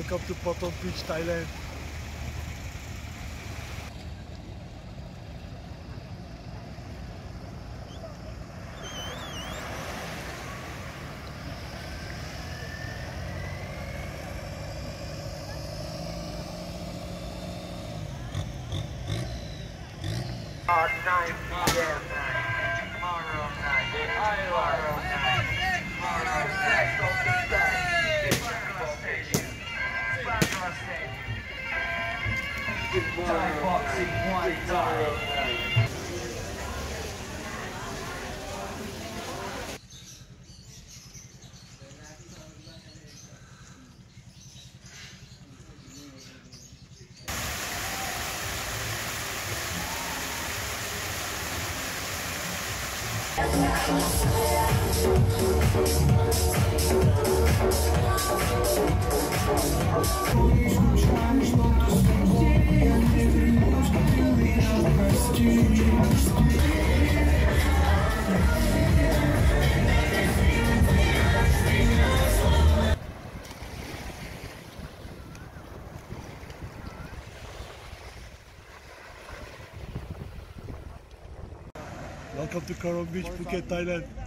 Welcome to Patong Beach, Thailand. Welcome to Karon Beach, Phuket, Thailand.